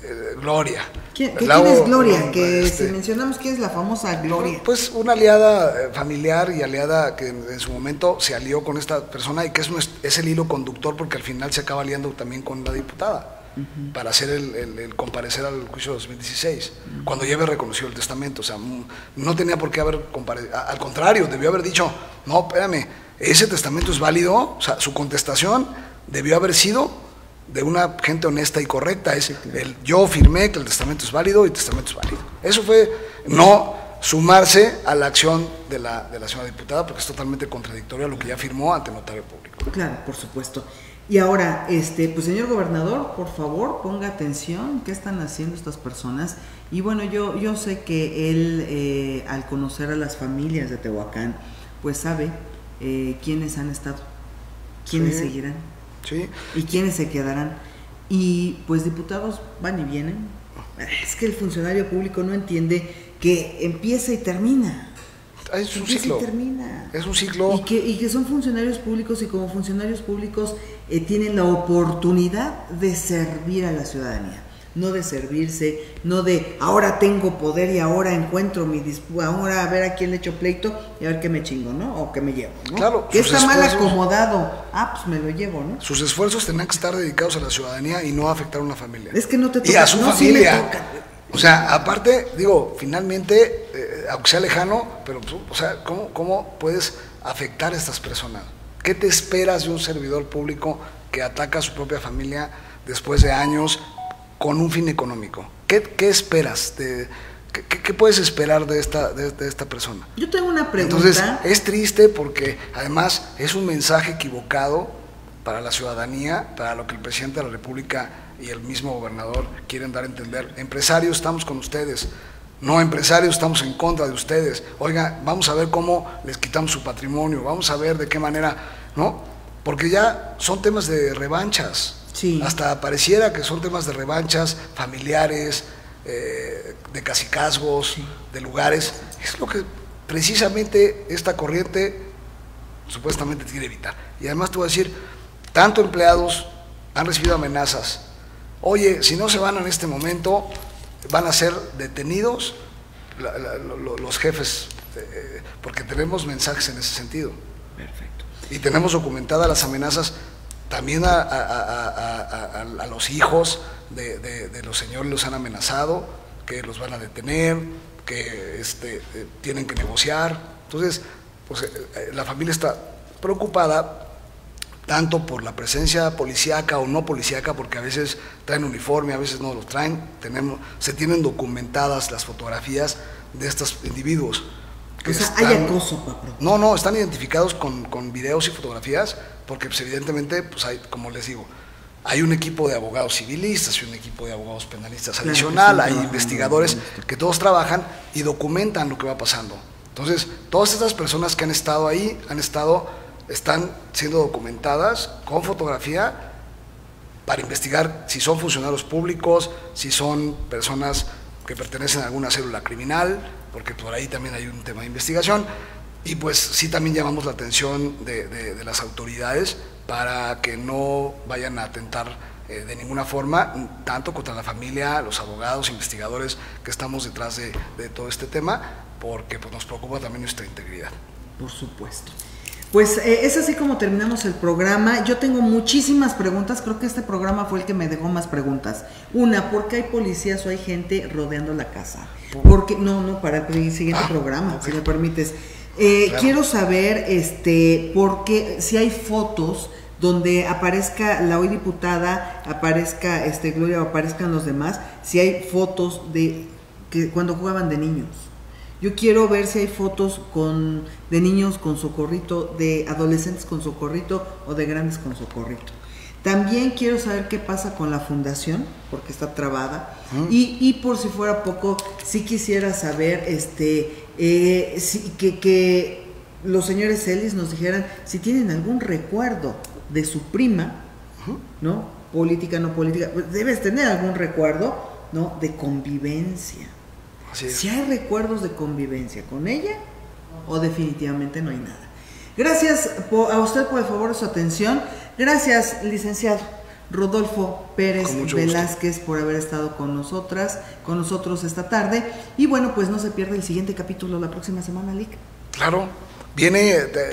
eh, Gloria. ¿Quién, Leo, ¿quién es Gloria? No, que este, si mencionamos quién es la famosa Gloria. Pues una aliada familiar y aliada que en, en su momento se alió con esta persona, y que es, un, es el hilo conductor, porque al final se acaba aliando también con la diputada. Uh-huh. Para hacer el, el, el comparecer al juicio de dos mil dieciséis, uh-huh. cuando ya reconoció el testamento. O sea, no tenía por qué haber comparecido, al contrario, debió haber dicho, no, espérame, ese testamento es válido. O sea, su contestación debió haber sido de una gente honesta y correcta, es el, yo firmé que el testamento es válido y el testamento es válido. Eso fue no sumarse a la acción de la, de la señora diputada, porque es totalmente contradictorio a lo que ya firmó ante el notario público. Claro, por supuesto. Y ahora, este, pues señor gobernador, por favor, ponga atención, ¿qué están haciendo estas personas? Y bueno, yo, yo sé que él, eh, al conocer a las familias de Tehuacán, pues sabe eh, quiénes han estado, quiénes sí. seguirán sí. y quiénes se quedarán. Y pues diputados van y vienen. Es que el funcionario público no entiende que empieza y termina. Es un ciclo. Es un ciclo. Y que, y que son funcionarios públicos, y como funcionarios públicos eh, tienen la oportunidad de servir a la ciudadanía, no de servirse, no de ahora tengo poder y ahora encuentro mi disputa, ahora a ver a quién le echo pleito y a ver qué me chingo, ¿no? O qué me llevo, ¿no? Claro. Que está mal acomodado, ah, pues me lo llevo, ¿no? Sus esfuerzos tendrán que estar dedicados a la ciudadanía y no a afectar a una familia. Es que no te toca. Y a su no, familia. Sí me toca. O sea, aparte, digo, finalmente, eh, aunque sea lejano, pero, o sea, ¿cómo, cómo puedes afectar a estas personas? ¿Qué te esperas de un servidor público que ataca a su propia familia después de años con un fin económico? ¿Qué, qué esperas? De, qué, ¿Qué puedes esperar de esta, de, de esta persona? Yo tengo una pregunta. Entonces, es triste porque, además, es un mensaje equivocado para la ciudadanía, para lo que el presidente de la República y el mismo gobernador quieren dar a entender. Empresarios, estamos con ustedes, No, empresarios, estamos en contra de ustedes. Oiga, vamos a ver cómo les quitamos su patrimonio, vamos a ver de qué manera, ¿no? Porque ya son temas de revanchas. Sí. Hasta pareciera que son temas de revanchas familiares, eh, de cacicazgos, sí, de lugares. Es lo que precisamente esta corriente supuestamente quiere evitar. Y además te voy a decir, tanto empleados han recibido amenazas. Oye, si no se van en este momento, van a ser detenidos la, la, lo, los jefes, eh, porque tenemos mensajes en ese sentido. Perfecto. Y tenemos documentadas las amenazas también a, a, a, a, a, a los hijos de, de, de los señores, los han amenazado, que los van a detener, que este, eh, tienen que negociar. Entonces, pues, eh, la familia está preocupada tanto por la presencia policíaca o no policíaca, porque a veces traen uniforme, a veces no lo traen. Tenemos, se tienen documentadas las fotografías de estos individuos. Que o sea, están, hay acoso, papá. No, no, están identificados con, con videos y fotografías, porque pues, evidentemente, pues hay, como les digo, hay un equipo de abogados civilistas y un equipo de abogados penalistas adicional, claro, sí, hay no, investigadores no, no, no. que todos trabajan y documentan lo que va pasando. Entonces, todas estas personas que han estado ahí, han estado... están siendo documentadas con fotografía para investigar si son funcionarios públicos, si son personas que pertenecen a alguna célula criminal, porque por ahí también hay un tema de investigación. Y pues sí, también llamamos la atención de, de, de las autoridades para que no vayan a atentar eh, de ninguna forma, tanto contra la familia, los abogados, investigadores que estamos detrás de, de todo este tema, porque pues, nos preocupa también nuestra integridad. Por supuesto. Pues eh, es así como terminamos el programa. Yo tengo muchísimas preguntas, creo que este programa fue el que me dejó más preguntas. Una, ¿por qué hay policías o hay gente rodeando la casa? Porque no, no, para el siguiente ah, programa, okay. si me permites. Eh, claro. Quiero saber, este, por qué, si hay fotos donde aparezca la hoy diputada, aparezca este, Gloria, o aparezcan los demás, si hay fotos de que cuando jugaban de niños. Yo quiero ver si hay fotos con de niños con Socorrito, de adolescentes con Socorrito o de grandes con Socorrito. También quiero saber qué pasa con la fundación, porque está trabada. Mm. Y, y por si fuera poco, sí quisiera saber este eh, si, que, que los señores Celis nos dijeran si tienen algún recuerdo de su prima, mm. ¿no? Política, no política. Debes tener algún recuerdo, ¿no? De convivencia. Si ¿Sí hay recuerdos de convivencia con ella o definitivamente no hay nada? Gracias por, a usted por el favor de su atención. Gracias, licenciado Rodolfo Pérez Velázquez, por haber estado con nosotras, con nosotros esta tarde. Y bueno, pues no se pierda el siguiente capítulo la próxima semana, Lic. Claro, viene,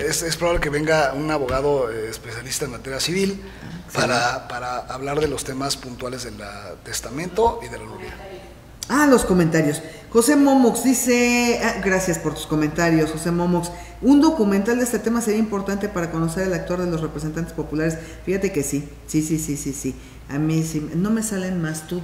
es, es probable que venga un abogado especialista en materia civil ah, para, para hablar de los temas puntuales del testamento y de la nulidad. Ah, los comentarios. José Momox dice, ah, gracias por tus comentarios, José Momox. Un documental de este tema sería importante para conocer el actor de los representantes populares. Fíjate que sí, sí, sí, sí, sí, sí. A mí sí, no me salen más tú,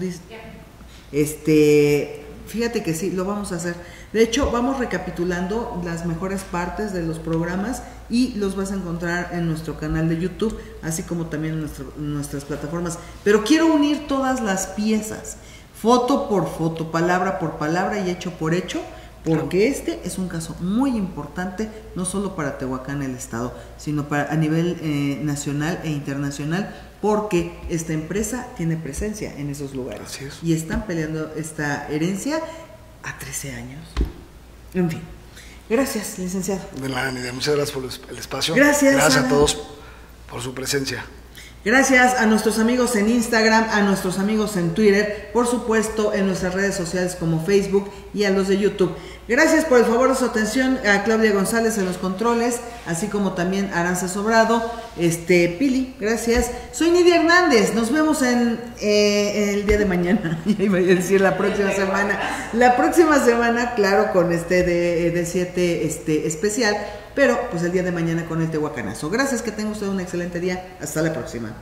este, fíjate que sí, lo vamos a hacer. De hecho, vamos recapitulando las mejores partes de los programas y los vas a encontrar en nuestro canal de YouTube, así como también en, nuestro, en nuestras plataformas. Pero quiero unir todas las piezas. Foto por foto, palabra por palabra y hecho por hecho, porque este es un caso muy importante, no solo para Tehuacán, el Estado, sino para, a nivel eh, nacional e internacional, porque esta empresa tiene presencia en esos lugares. Así es. Y están peleando esta herencia a trece años. En fin. Gracias, licenciado. De nada, Nidia, muchas gracias por el espacio. Gracias. Gracias a todos por su presencia. Gracias a nuestros amigos en Instagram, a nuestros amigos en Twitter, por supuesto en nuestras redes sociales como Facebook y a los de YouTube. Gracias por el favor de su atención a Claudia González en los controles, así como también a Aranza Sobrado, este, Pili, gracias. Soy Nidia Hernández, nos vemos en eh, el día de mañana, iba a decir la próxima semana, la próxima semana, claro, con este D siete este, especial. Pero pues el día de mañana con el Tehuacanazo. Gracias, que tenga usted un excelente día. Hasta la próxima.